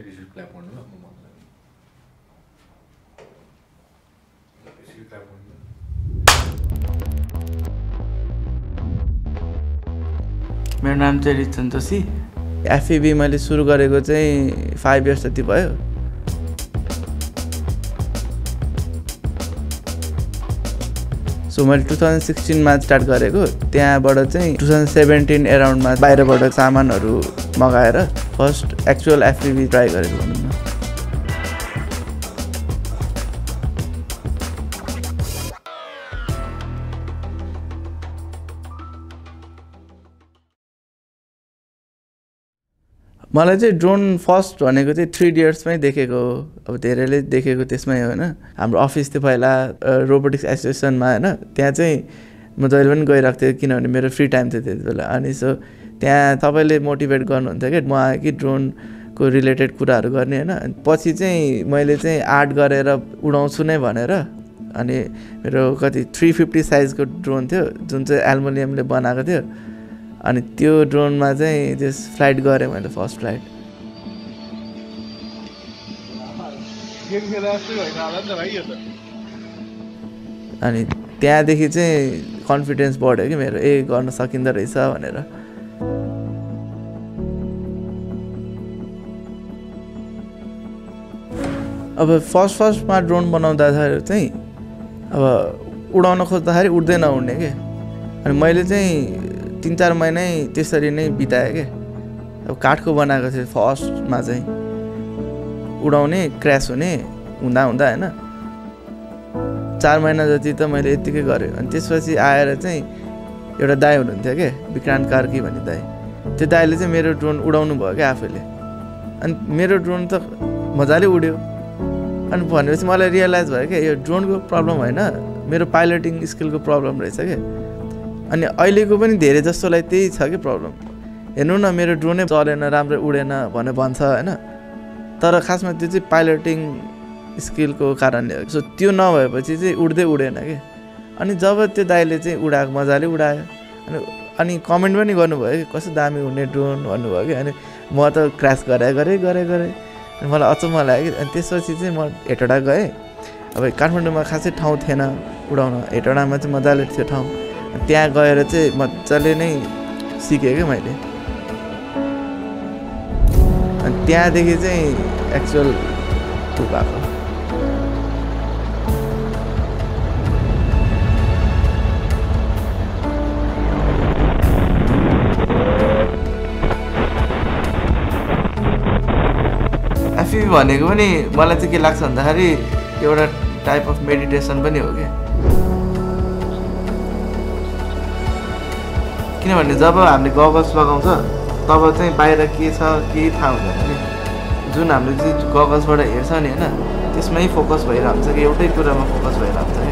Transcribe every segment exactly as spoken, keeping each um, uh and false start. So you should clap on the You should clap on the My name is Jonathan C. F P V मैले सुरु गरेको चाहिँ five years जति भयो. So मैले twenty sixteen मा स्टार्ट गरेको. त्यहाँबाट चाहिँ twenty seventeen around मा बाहिरबाट सामानहरु मगाएर first actual F P V try गरेको भनौं न. मलाई चाहिँ ड्रोन फर्स्ट भनेको चाहिँ three years मै देखेको हो अब धेरैले देखेको त्यसमै हो हैन हाम्रो अफिस थियो पहिला रोबोटिक्स एसोसिएसन मा हैन त्यहाँ चाहिँ म जहिले पनि गइराख्थे किनभने मेरो फ्री टाइम थियो त्यतिबेला अनि सो त्यहाँ सबैले मोटिभेट गर्नुहुन्थ्यो के म आए कि ड्रोन को रिलेटेड कुराहरु गर्ने हैन पछि चाहिँ मैले चाहिँ आर्ट गरेर उडाउँछु नै भनेर अनि मेरो कति three fifty साइज को ड्रोन थियो जुन चाहिँ एल्युमिनियमले बनाएको थियो अनि त्यो ड्रोन मा चाहिँ जस फ्लाइट गरे मैले फर्स्ट फ्लाइट अनि त्यहाँ देखि चाहिँ कन्फिडेन्स बढ्यो के मेरो ए गर्न सकिन्छ रहेछ भनेर अब फर्स्ट फर्स्ट मा ड्रोन बनाउँदा चाहिँ अब उडाउन खोज्दाखेरि उड्दै नउड्ने के अनि मैले चाहिँ तीन चार महिना त्यसरी नै बिताए के अब काठको बनाएको थियो फर्स्ट मा चाहिँ उडाउने क्रैश हुने हुँदा हुँदा हैन चार महिना जति त मैले यतिकै गरे अनि त्यसपछि आएर चाहिँ एउटा दाइ हुनुहुन्थ्यो के विक्रान्त कार्की भन्ने दाइ त्यो दाइले चाहिँ मेरो ड्रोन उडाउनु भयो के आफैले अनि मेरो ड्रोन त मजाले उड्यो अनि भनेपछि मलाई रियलाइज भयो के यो ड्रोनको प्रब्लम हैन मेरो पाइलटिङ स्किलको प्रब्लम रहेछ के अनि अहिलेको पनि धेरै जसोलाई त्यही छ के प्रब्लम हेर्नु न मेरो ड्रोन चलेन राम्रो उडेन भने भन्छ हैन तर खासमा त्यो चाहिँ पाइलटिङ स्किलको कारणले हो सो त्यो नभएपछि चाहिँ उड्दै उडेन के अनि जब त्यो दाइले चाहिँ उडाएको मजाले उडायो अनि अनि कमेन्ट पनि गर्नुभयो के कस्तो दामी उड्ने ड्रोन भन्नुभयो के अनि म त क्रैश गरे गरे गरे गरे अनि मलाई अचम्म लाग्यो अनि त्यसपछि चाहिँ म हेटडा गए अब काठमाडौँमा खासै ठाउँ थिएन उडाउन हेटडामा चाहिँ मजाले थियो ठाउँ त्यहाँ गएर चाहिँ मज्जाले नै सिके के मैले अनि त्यहाँदेखि चाहिँ एक्चुअल टु भएको एफपीवी भनेको पनि मलाई चाहिँ के लाग्छ भन्दाखेरि एउटा टाइप अफ मेडिटेसन पनि हो के किनभने जब हामीले गगल्स लगाउँछ तब चाहिँ बाहिर के छ केही थाहा हुँदैन नि जुन हामीले चाहिँ गगल्सबाट हेर्छ नि हैन त्यसमै फोकस भइरहन्छ कि एउटै कुरामा फोकस भइरहन्छ के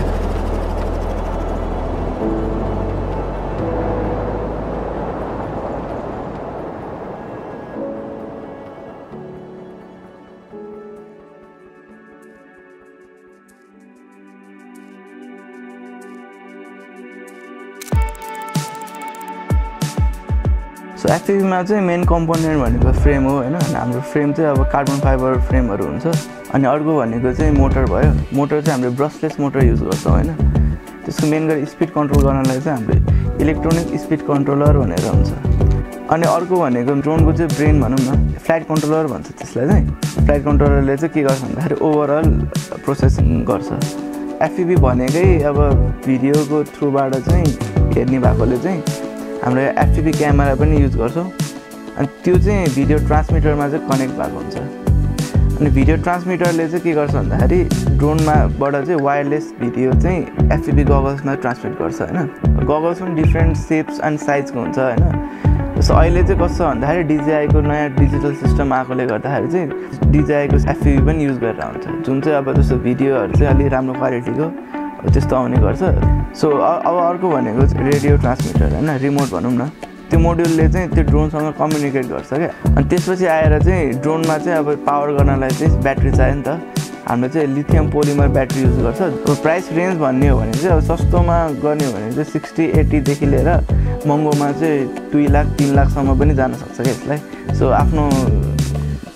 So F P V मा चाहिँ मेन कम्पोनेन्ट भनेको फ्रेम हो हैन अनि हाम्रो फ्रेम चाहिँ अब कार्बन फाइबर फ्रेमहरु हुन्छ अनि अर्को भनेको चाहिँ मोटर भयो मोटर चाहिँ हामीले ब्रशलेस मोटर युज गर्छौं हैन त्यसको मेन गरी स्पीड कन्ट्रोल गर्नलाई चाहिँ हामीले इलेक्ट्रोनिक स्पीड कन्ट्रोलर भनेर हुन्छ अनि अर्को भनेको ड्रोनको चाहिँ ब्रेन भनौं न फ्लाइट कन्ट्रोलर भन्छ त्यसलाई चाहिँ फ्लाइट कन्ट्रोलरले चाहिँ के गर्छ भन्दाखेरि ओभरअल प्रोसेसिङ गर्छ F P V भनेकै अब भिडियोको थ्रुबाट चाहिँ हेर्ने भएकोले चाहिँ हाम्रो F P V क्यामेरा पनि युज गर्छौं अनि त्यो चाहिँ भिडियो ट्रान्समिटरमा चाहिँ कनेक्ट भएको हुन्छ अनि भिडियो ट्रान्समिटरले चाहिँ के गर्छ भन्दाखेरि ड्रोनमा बाट चाहिँ वायरलेस भिडियो चाहिँ F P V गगल्समा ट्रान्समिट गर्छ हैन गगल्स पनि डिफरेन्ट शेप्स एन्ड साइजको हुन्छ हैन सो अहिले चाहिँ कस्तो भन्दाखेरि D J I को नयाँ डिजिटल सिस्टम आएकोले गर्दाखेरि चाहिँ D J I को F P V पनि युज गरेर हुन्छ जुन चाहिँ अब जस्तो भिडियोहरु चाहिँ अलि राम्रो क्वालिटीको त्यस्तो आउने गर्छ सो अब अर्को भनेको रेडियो ट्रान्समिटर हैन रिमोट भनौं न त्यो मोड्युलले चाहिँ त्यो ड्रोन सँग कम्युनिकेट गर्छ के अनि त्यसपछि आएर चाहिँ ड्रोन मा चाहिँ अब पावर गर्नलाई चाहिँ ब्याट्री चाहियो नि त हामीले चाहिँ लिथियम पोलिमर ब्याट्री युज गर्छ प्राइस रेन्ज भन्ने हो भने चाहिँ अब सस्तोमा गर्ने हो भने चाहिँ sixty eighty देखि लिएर महँगोमा चाहिँ two लाख three लाख सम्म पनि जान सक्छ के यसलाई सो आफ्नो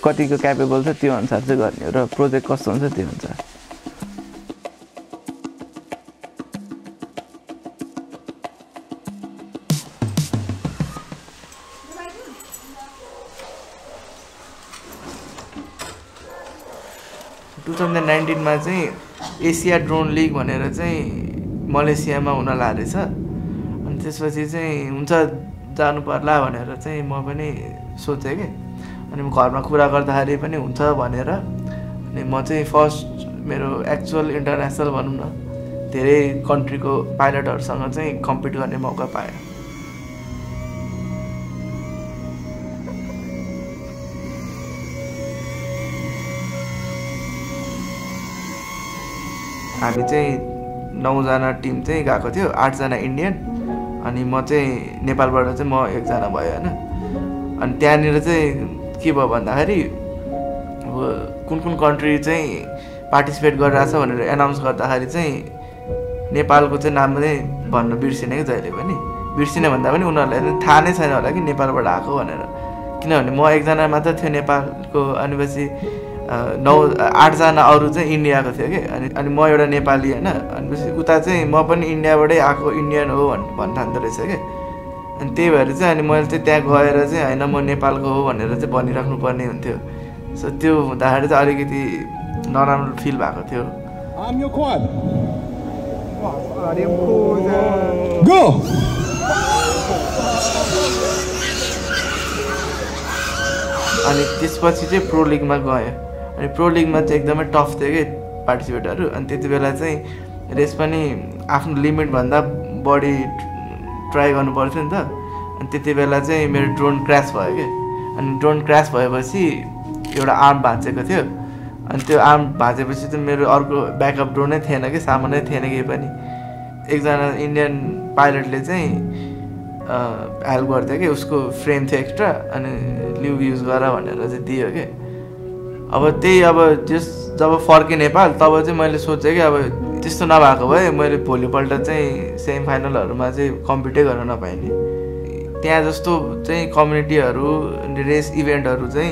कतिको क्यापेबल छ त्यो अनुसार चाहिँ गर्ने र प्रोजेक्ट कस्तो हुन्छ त्यो अनुसार twenty nineteen मा चाहिँ एशिया ड्रोन लीग भनेर चाहिँ मलेसियामा हुन लाग्छ अनि त्यसपछि चाहिँ हुन्छ जानु पर्ला भनेर चाहिँ म पनि सोचे के अनि म घरमा कुरा गर्दाखेरि पनि हुन्छ भनेर अनि म चाहिँ फर्स्ट मेरो एक्चुअल इन्टरनेशनल भनौं न धेरै कन्ट्रीको पाइलटहरुसँग चाहिँ कम्पिट गर्ने मौका पाएँ हामी चाहिँ nine जना टिम चाहिँ गएको थियो eight जना इन्डियन अनि म चाहिँ नेपालबाट चाहिँ म one जना भए हैन अनि त्यहाँनेर चाहिँ के भयो भन्दाखेरि कुन कुन कन्ट्री चाहिँ पार्टिसिपेट गरिरहेछ भनेर अनाउन्स गर्दाखेरि चाहिँ नेपालको चाहिँ नाम नै भन्न बिर्सिने के जहिले पनि बिर्सिने भन्दा पनि उनीहरुलाई थाहा नै छैन होला कि नेपालबाट आको भनेर किनभने म one जना मात्र थियो नेपालको अनि पछि नौ eight जना अरु चाहिँ इन्डियाको थियो के अनि अनि म एउटा नेपाली हैन अनि पछि उता चाहिँ म पनि इन्डियाबाटै आको इन्डियन हो भन्थान्द रहेछ के अनि त्यही भएर चाहिँ अनि मैले चाहिँ त्यहाँ गएर चाहिँ हैन म नेपालको हो भनेर चाहिँ भनिराख्नु पर्ने हुन्थ्यो सो त्यो हुँदाखेरि चाहिँ अलिकति नराम्रो फिल भएको थियो आम यो क्वाड अरे पोजा गो अनि त्यसपछि चाहिँ प्रो लिगमा गए अनि प्रो लिगमा चाहिँ एकदमै टफ थियो के पार्टिसिपेटहरु अनि त्यतिबेला चाहिँ रेस पनि आफ्नो लिमिट भन्दा बढी ट्राई गर्नु पर्थ्यो नि त अनि त्यतिबेला चाहिँ मेरो ड्रोन क्र्यास भयो के अनि ड्रोन क्र्यास भएपछि एउटा आर्म भाँचेको थियो अनि त्यो आर्म भाँचेपछि चाहिँ मेरो अर्को ब्याकअप ड्रोनै थिएन के सामानै थिएन के पनि एकजना इन्डियन पाइलटले चाहिँ हेल्प गर्थ्यो के उसको फ्रेम थियो एक्स्ट्रा अनि लिभ युज गर भनेर चाहिँ दियो के अब त्यही अब जस जब फर्के नेपाल तब चाहिँ मैले सोचे के अब त्यस्तो नभएको भए मैले भोलिपल्ट चाहिँ सेमी फाइनलहरुमा चाहिँ कम्पिटै गर्न नपाइने त्यहाँ जस्तो चाहिँ कम्युनिटीहरु रेस इभेन्टहरु चाहिँ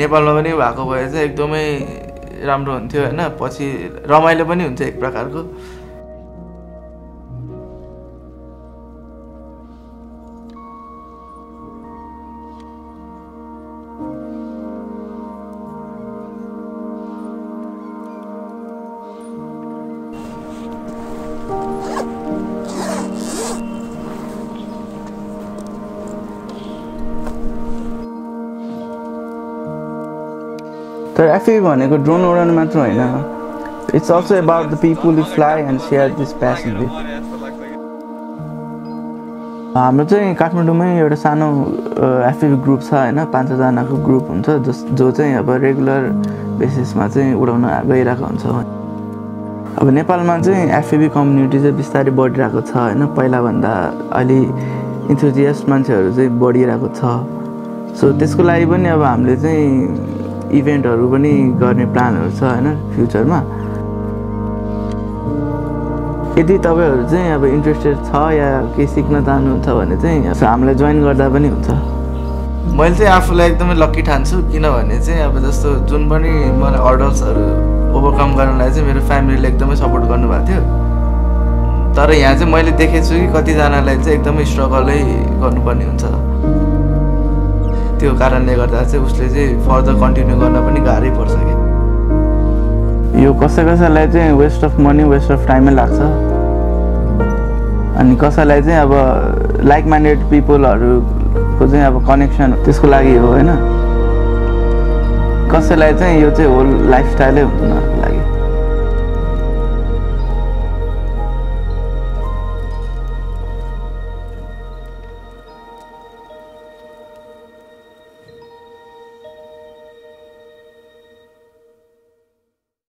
नेपालमा पनि भएको भए चाहिँ एकदमै राम्रो हुन्थ्यो हैन पछि रमाइलो पनि हुन्छ एक प्रकारको तर F P V भनेको ड्रोन उडाउनु मात्र हैन it's also about the people who fly and share this passion हाम्रो चाहिँ काठमाडौँमै एउटा सानो F P V ग्रुप छ हैन five जनाको ग्रुप हुन्छ जो चाहिँ अब रेगुलर बेसिसमा चाहिँ उडाउन गइराको हुन्छ अब नेपालमा चाहिँ F P V कम्युनिटी चाहिँ बिस्तारै बढिरहेको छ हैन पहिला भन्दा अलि एन्थुजियास्ट मान्छेहरु चाहिँ बढिरहेको छ सो त्यसको लागि पनि अब हामीले चाहिँ इभेन्टहरु पनि गर्ने प्लानहरु छ हैन फ्युचरमा यदि तपाईहरु चाहिँ अब इन्ट्रेस्टेड छ या के सिक्न चाहनुहुन्छ भने चाहिँ हामीलाई ज्वाइन गर्दा पनि हुन्छ मैले चाहिँ आफुलाई एकदमै लकी ठान्छु किनभने चाहिँ अब जस्तो जुन पनि मलाई हर्डल्सहरु ओभरकम गर्नलाई चाहिँ मेरो फ्यामिलीले एकदमै सपोर्ट गर्नुभएको थियो तर यहाँ चाहिँ मैले देखेछु कि कति जनालाई चाहिँ एकदमै स्ट्रगलै गर्नुपर्ने हुन्छ त्यो कारणले गर्दा चाहिँ उसले चाहिँ फर्दर कन्टिन्यू गर्न पनि गाह्रो पर्छ के यो कसैकसैलाई चाहिँ waste of money waste of time लाग्छ अनि कसैलाई चाहिँ अब लाइक माइन्डेड पिपलहरुको चाहिँ अब कनेक्सन त्यसको लागि हो हैन कसैलाई चाहिँ यो चाहिँ होल लाइफस्टाइलै हुन्छ